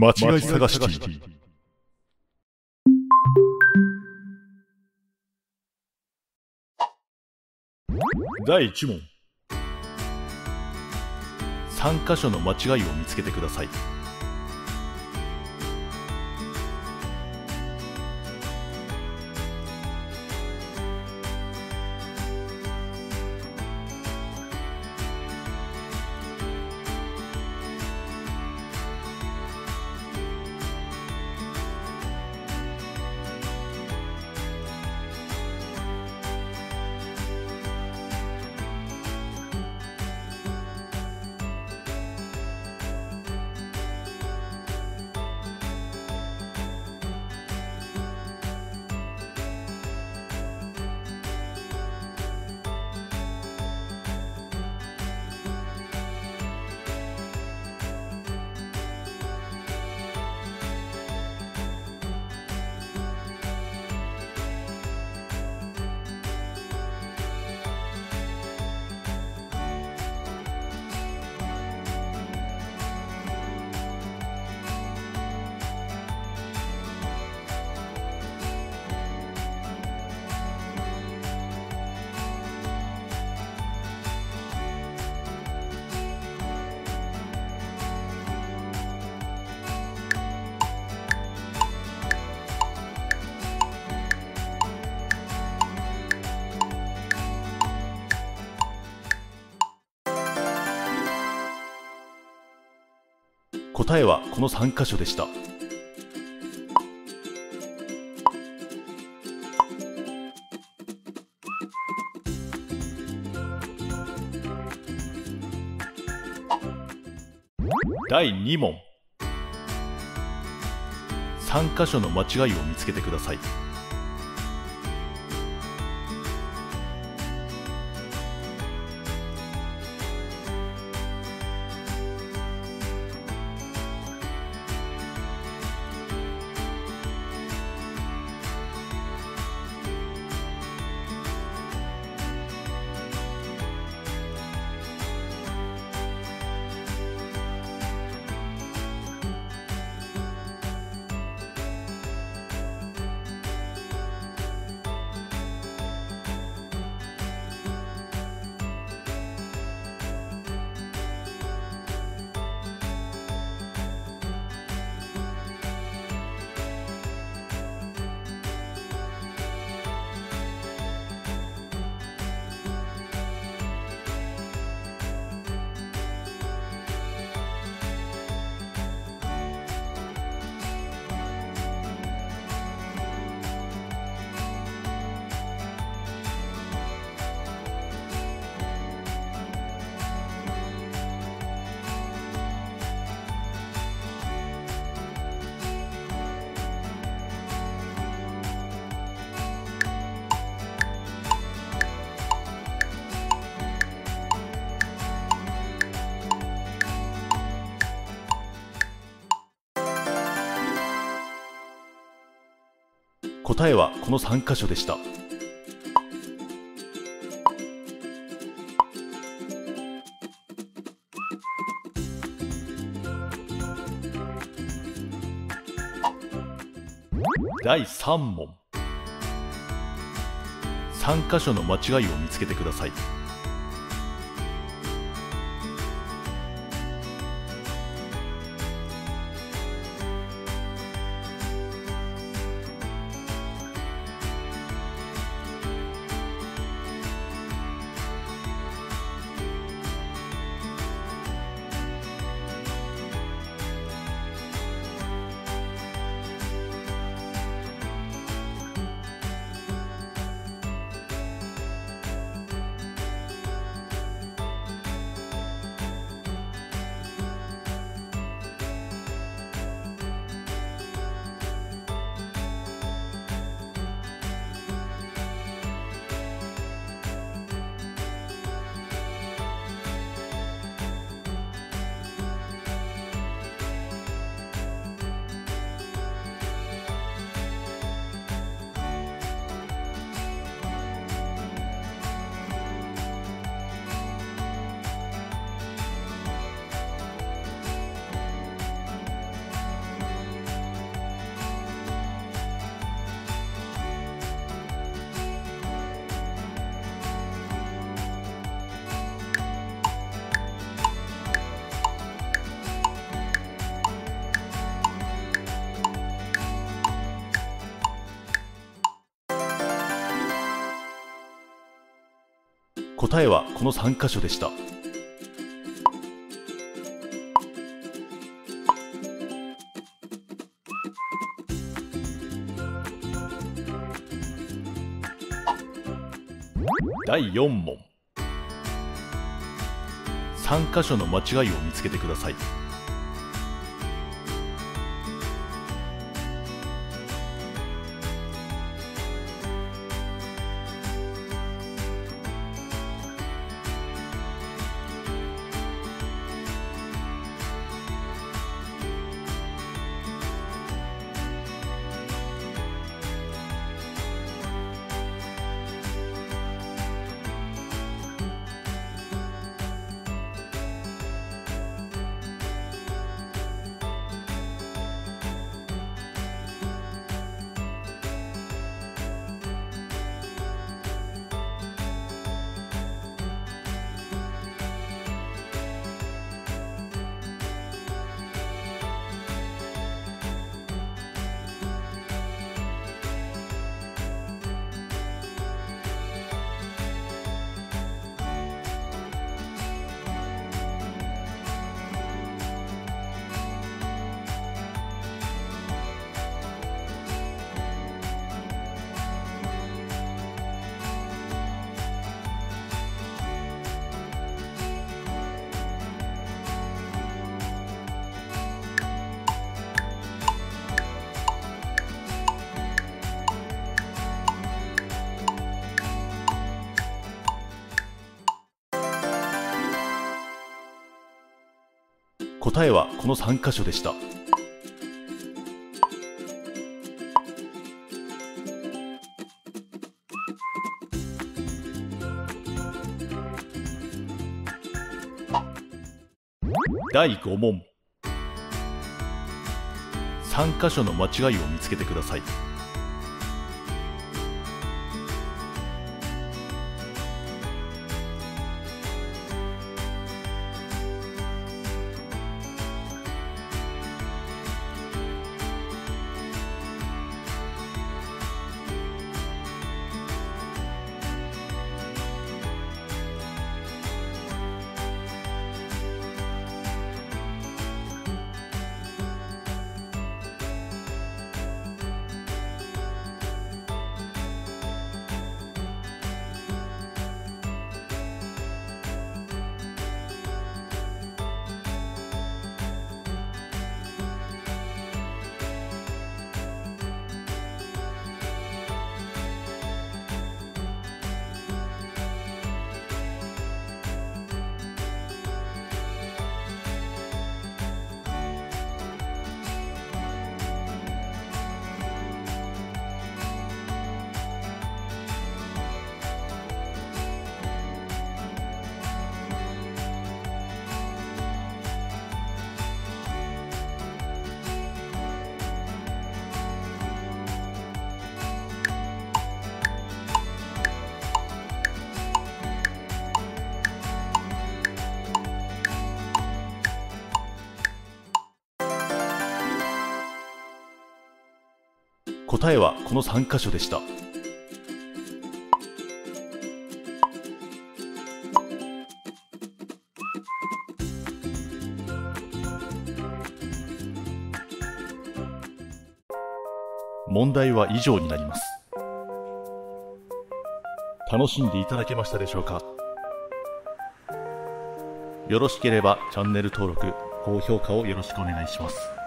間違い探しティー。第1問。3箇所の間違いを見つけてください。答えはこの3箇所でした。第2問。3箇所の間違いを見つけてください。答えはこの3箇所でした。第3問。3箇所の間違いを見つけてください。答えはこの3箇所でした。第4問、3箇所の間違いを見つけてください。答えはこの3箇所でした。第5問、3箇所の間違いを見つけてください。答えはこの3箇所でした。問題は以上になります。楽しんでいただけましたでしょうか。よろしければチャンネル登録、高評価をよろしくお願いします。